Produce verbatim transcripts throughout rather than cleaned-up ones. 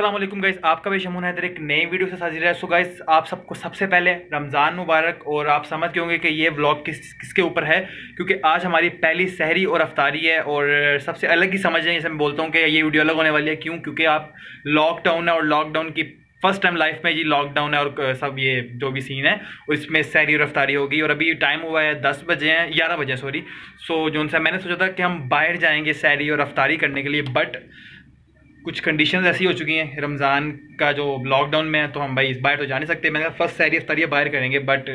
अस्सलाम वालेकुम गाइस, आपका भी शमून हैदर एक नई वीडियो से हाजिर है। सो गाइस, आप सबको सबसे पहले रमज़ान मुबारक। और आप समझ गए होंगे कि ये व्लॉग किस किसके ऊपर है, क्योंकि आज हमारी पहली सहरी और इफ्तारी है और सबसे अलग ही समझ है। जैसे मैं बोलता हूँ कि ये वीडियो अलग होने वाली है, क्यों? क्योंकि आप लॉकडाउन है और लॉकडाउन की फर्स्ट टाइम लाइफ में जी लॉकडाउन है और सब ये जो भी सीन है उसमें सहरी और इफ्तारी होगी। और अभी टाइम हुआ है दस बजे हैं ग्यारह बजे सॉरी। सो जो उनसे मैंने सोचा था कि हम बाहर जाएंगे सहरी और इफ्तारी करने के लिए, बट कुछ कंडीशंस ऐसी हो चुकी हैं रमज़ान का जो लॉकडाउन में है, तो हम भाई बाहर तो जा नहीं सकते। मैंने कहा फर्स्ट सहरी इफ्तारी बाहर करेंगे बट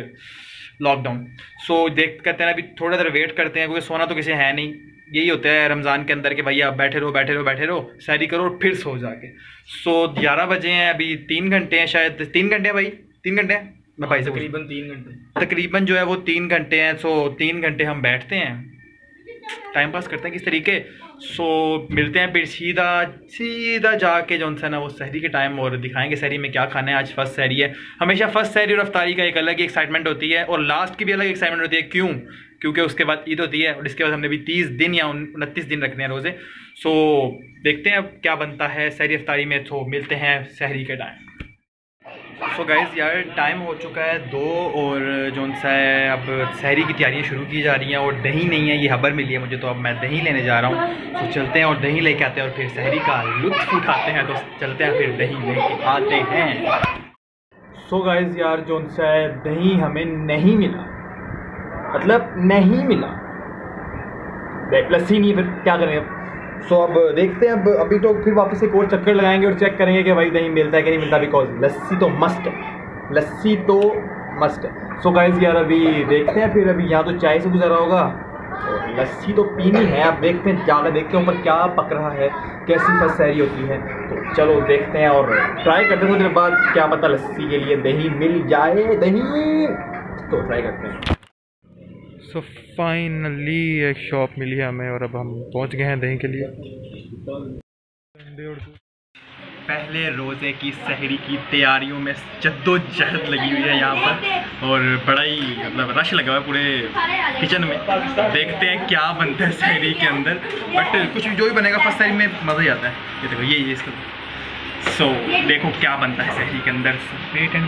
लॉकडाउन। सो देख करते हैं, अभी थोड़ा देर वेट करते हैं, क्योंकि सोना तो किसी है नहीं। यही होता है रमज़ान के अंदर कि भाई आप बैठे रहो बैठे रहो बैठे रहो, सहरी करो और फिर सो जाके। सो ग्यारह बजे हैं, अभी तीन घंटे हैं, शायद तीन घंटे हैं भाई, तीन घंटे हैं मैं भाई से तकरीबन तीन घंटे तकरीबन जो है वो तीन घंटे हैं। सो तीन घंटे हम बैठते हैं, टाइम पास करते हैं किस तरीके। सो मिलते हैं फिर सीधा सीधा जाके जो है ना वो सहरी के टाइम, और दिखाएंगे सहरी में क्या खाना है। आज फर्स्ट सहरी है, हमेशा फर्स्ट सहरी और इफ्तारी का एक अलग ही एक्साइटमेंट होती है और लास्ट की भी अलग एक्साइटमेंट होती है। क्यों? क्योंकि उसके बाद ईद होती है और इसके बाद हमने भी तीस दिन या उनतीस दिन रखने हैं रोज़े। सो देखते हैं अब क्या बनता है सहरी इफ्तारी में, तो मिलते हैं सहरी के टाइम। सो so गाइज़ यार, टाइम हो चुका है दो और जो सा है अब सहरी की तैयारियां शुरू की जा रही हैं। और दही नहीं है, ये खबर मिली है मुझे, तो अब मैं दही लेने जा रहा हूँ। तो so चलते हैं और दही लेके आते हैं और फिर सहरी का लुत्फ उठाते हैं। तो चलते हैं फिर दही लेके आते हैं। सो so गाइज़ यार, जो सा है दही हमें नहीं मिला, मतलब नहीं मिला, लस्सी नहीं, फिर क्या करें अब? सो so, अब देखते हैं। अब अभी तो फिर वापस एक और चक्कर लगाएंगे और चेक करेंगे कि भाई दही मिलता है कि नहीं मिलता, बिकॉज लस्सी तो मस्ट है, लस्सी तो मस्ट है। सो गाइस यार, अभी देखते हैं फिर, अभी यहाँ तो चाय से गुजरा होगा, लस्सी तो पीनी है। अब देखते हैं, ज़्यादा देखते हैं ऊपर क्या पक रहा है, कैसी फर्स्ट सहरी होती है। तो चलो देखते हैं और ट्राई करते हैं थोड़ी देर बाद, क्या पता लस्सी के लिए दही मिल जाए। दही तो ट्राई करते हैं। तो फाइनली एक शॉप मिली है हमें और अब हम पहुंच गए हैं दही के लिए। पहले रोज़े की सहरी की तैयारियों में जद्दोजहद लगी हुई है यहाँ पर और बड़ा ही मतलब रश लगा हुआ है पूरे किचन में। देखते हैं क्या बनता है सहरी के अंदर, बट कुछ जो भी बनेगा फर्स्ट सहरी में मज़ा ही आता है। ये देखो, ये ये इसको सो so, देखो क्या बनता है सहरी के अंदर। सो so गाइज,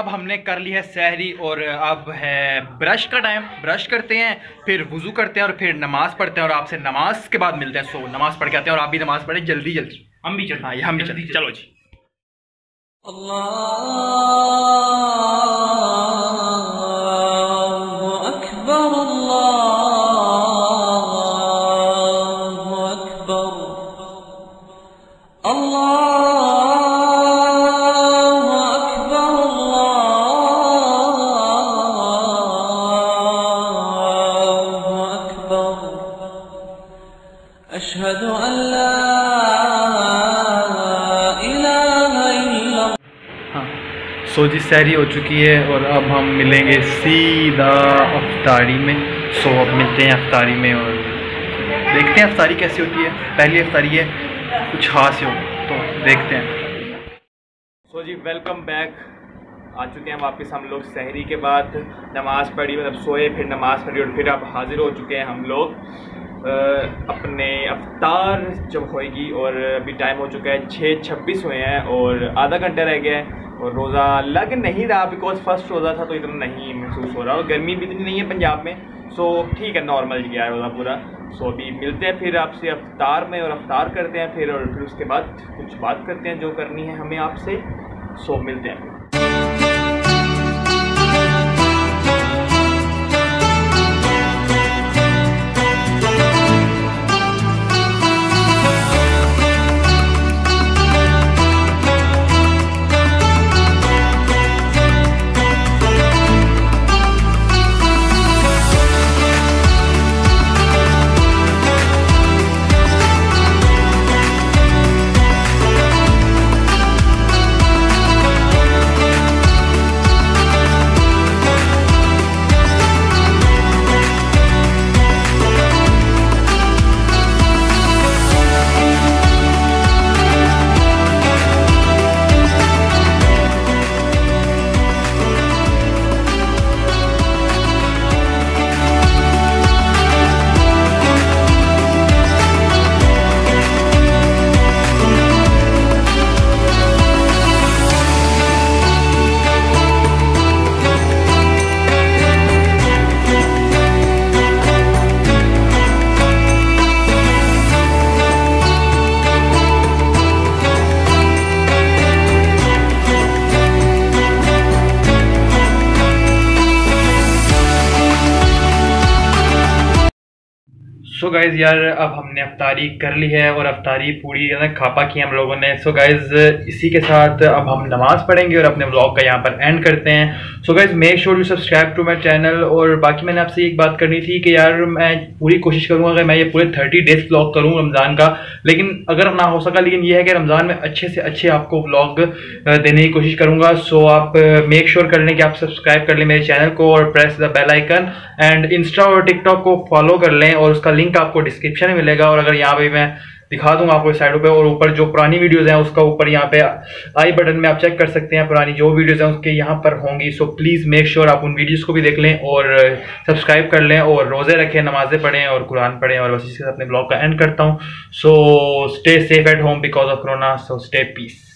अब हमने कर ली है सहरी और अब है ब्रश का टाइम। ब्रश करते हैं, फिर वुज़ू करते हैं और फिर नमाज़ पढ़ते हैं और आपसे नमाज के बाद मिलते हैं। सो so, नमाज पढ़ के आते हैं और आप भी नमाज पढ़ें जल्दी जल्दी। हम भी चलते हैं, हम भी चलते हैं। चलो जी। अल्लाहु अकबर, अल्लाहु अकबर, अल्लाह सो जी सहरी हो चुकी है और अब हम मिलेंगे सीधा इफ्तारी में। सो अब मिलते हैं इफ्तारी में और देखते हैं इफ्तारी कैसी होती है। पहली इफ्तारी है, कुछ खास हो तो देखते हैं। सो जी वेलकम बैक। आ चुके हैं वापस हम लोग सहरी के बाद, नमाज़ पढ़ी मतलब सोए, फिर नमाज़ पढ़ी और फिर अब हाज़िर हो चुके हैं हम लोग अपने अफ्तार जब होएगी। और अभी टाइम हो चुका है छः छब्बीस हुए हैं और आधा घंटा रह गया है। और रोज़ा लग नहीं रहा बिकॉज फर्स्ट रोज़ा था तो इतना नहीं महसूस हो रहा और गर्मी भी इतनी नहीं है पंजाब में, सो ठीक है नॉर्मल गया है रोज़ा पूरा। सो अभी मिलते हैं फिर आपसे अफ्तार में और अफ्तार करते हैं फिर, और फिर उसके बाद कुछ बात करते हैं जो करनी है हमें आपसे। सो मिलते हैं। सो so गाइज़ यार अब हमने अफ्तारी कर ली है और अफ्तारी पूरी खापा की हम लोगों ने। सो so गाइज़ इसी के साथ अब हम नमाज़ पढ़ेंगे और अपने व्लॉग का यहाँ पर एंड करते हैं। So guys make sure you subscribe to my channel. और बाकी मैंने आपसे एक बात करनी थी कि यार मैं पूरी कोशिश करूँगा कि मैं ये पूरे थर्टी डेज व्लॉग करूँ रमज़ान का, लेकिन अगर ना हो सका लेकिन ये है कि रमज़ान में अच्छे से अच्छे आपको व्लॉग देने की कोशिश करूँगा। सो so आप मेक श्योर कर लें कि आप सब्सक्राइब कर लें मेरे चैनल को और press the bell icon and insta और टिकटॉक को फॉलो कर लें और उसका लिंक आपको डिस्क्रिप्शन में मिलेगा। और अगर यहाँ पे मैं दिखा दूंगा आपको साइडों पे, और ऊपर जो पुरानी वीडियोस हैं उसका ऊपर यहाँ पे आई बटन में आप चेक कर सकते हैं, पुरानी जो वीडियोस हैं उसके यहाँ पर होंगी। सो प्लीज़ मेक श्योर आप उन वीडियोस को भी देख लें और सब्सक्राइब कर लें और रोज़े रखें, नमाजें पढ़ें और कुरान पढ़ें। और बस इसके साथ अपने ब्लॉग का एंड करता हूँ। So stay safe at home because of corona. So stay piece.